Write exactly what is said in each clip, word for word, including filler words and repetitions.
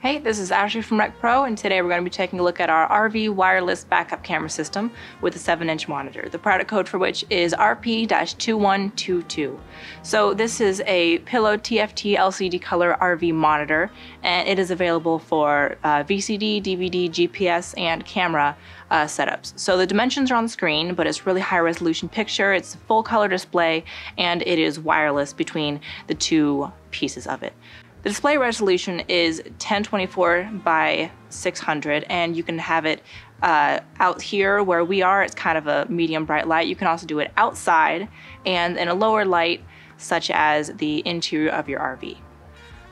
Hey, this is Ashley from RecPro, and today we're going to be taking a look at our R V wireless backup camera system with a seven inch monitor, the product code for which is R P twenty-one twenty-two. So this is a Pillow T F T L C D color R V monitor, and it is available for uh, V C D, D V D, G P S, and camera uh, setups. So the dimensions are on the screen, but it's really high resolution picture, it's a full color display, and it is wireless between the two pieces of it. The display resolution is ten twenty-four by six hundred, and you can have it uh, out here where we are. It's kind of a medium bright light. You can also do it outside and in a lower light, such as the interior of your R V.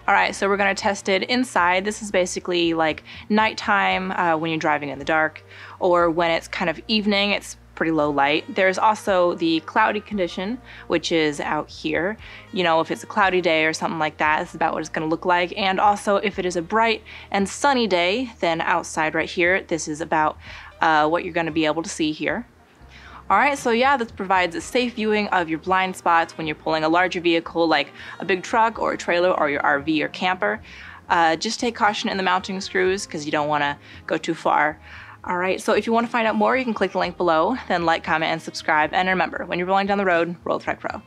All right, so we're gonna test it inside. This is basically like nighttime uh, when you're driving in the dark, or when it's kind of evening, it's pretty low light. There's also the cloudy condition, which is out here. You know, if it's a cloudy day or something like that, this is about what it's gonna look like. And also if it is a bright and sunny day, then outside right here, this is about uh, what you're gonna be able to see here. All right, so yeah, this provides a safe viewing of your blind spots when you're pulling a larger vehicle like a big truck or a trailer or your R V or camper. Uh, just take caution in the mounting screws because you don't wanna go too far. All right, so if you want to find out more, you can click the link below, then like, comment, and subscribe. And remember, when you're rolling down the road, roll with RecPro.